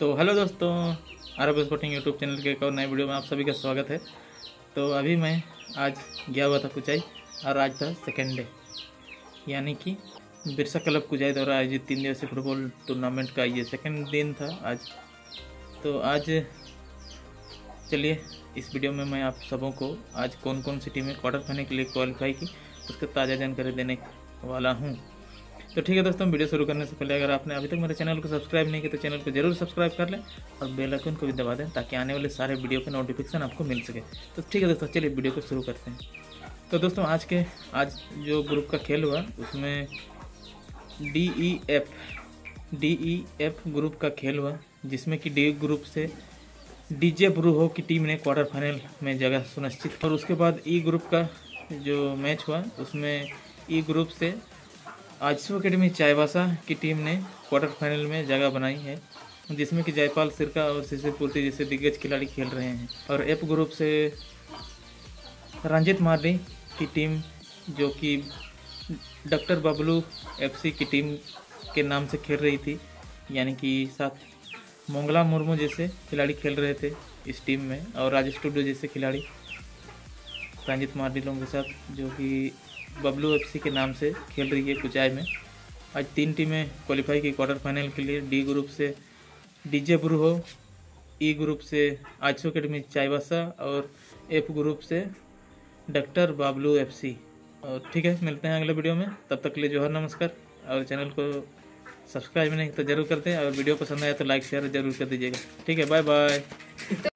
तो हेलो दोस्तों, Aarav sporting YouTube channel के एक और नए वीडियो में आप सभी का स्वागत है। तो अभी मैं आज गया हुआ था कुचाई और आज था सेकेंड डे, यानी कि बिरसा क्लब कुचाई द्वारा आयोजित 3 दिवसीय फुटबॉल टूर्नामेंट का ये सेकेंड दिन था आज। तो आज चलिए इस वीडियो में मैं आप सबों को आज कौन कौन सी टीमें क्वार्टर फाइनल के लिए क्वालिफाई की उसका ताज़ा जानकारी देने वाला हूँ। तो ठीक है दोस्तों, वीडियो शुरू करने से पहले अगर आपने अभी तक मेरे चैनल को सब्सक्राइब नहीं किया तो चैनल को जरूर सब्सक्राइब कर लें और बेल आइकन को भी दबा दें ताकि आने वाले सारे वीडियो के नोटिफिकेशन आपको मिल सके। तो ठीक है दोस्तों, चलिए वीडियो को शुरू करते हैं। तो दोस्तों आज जो ग्रुप का खेल हुआ उसमें डी ई एफ ग्रुप का खेल हुआ, जिसमें कि डी ग्रुप से डी जे ब्रूहो की टीम ने क्वार्टर फाइनल में जगह सुनिश्चित और उसके बाद ई ग्रुप का जो मैच हुआ उसमें ई ग्रुप से आजू अकेडमी चाईबासा की टीम ने क्वार्टर फाइनल में जगह बनाई है, जिसमें कि जयपाल सिरका और शिशिर पूर्ति जैसे दिग्गज खिलाड़ी खेल रहे हैं। और एफ ग्रुप से रंजित मार्डी की टीम, जो कि डॉक्टर बाबलू एफ़सी की टीम के नाम से खेल रही थी, यानी कि साथ मंगला मुर्मू जैसे खिलाड़ी खेल रहे थे इस टीम में और राजेश टूडो जैसे खिलाड़ी रंजित मार्डी लोगों के साथ, जो कि बबलू एफ़सी के नाम से खेल रही है कुचाई में। आज 3 टीमें क्वालिफाई की क्वार्टर फाइनल के लिए। डी ग्रुप से डी जे ब्रूहो, ई ग्रुप से आजू अकेडमी चाईबासा और एफ ग्रुप से डॉक्टर बाबलू एफ़सी। और ठीक है, मिलते हैं अगले वीडियो में, तब तक के लिए जोहर, नमस्कार। और चैनल को सब्सक्राइब नहीं तो जरूर करते हैं और वीडियो पसंद आया तो लाइक शेयर जरूर कर दीजिएगा। ठीक है, बाय बाय।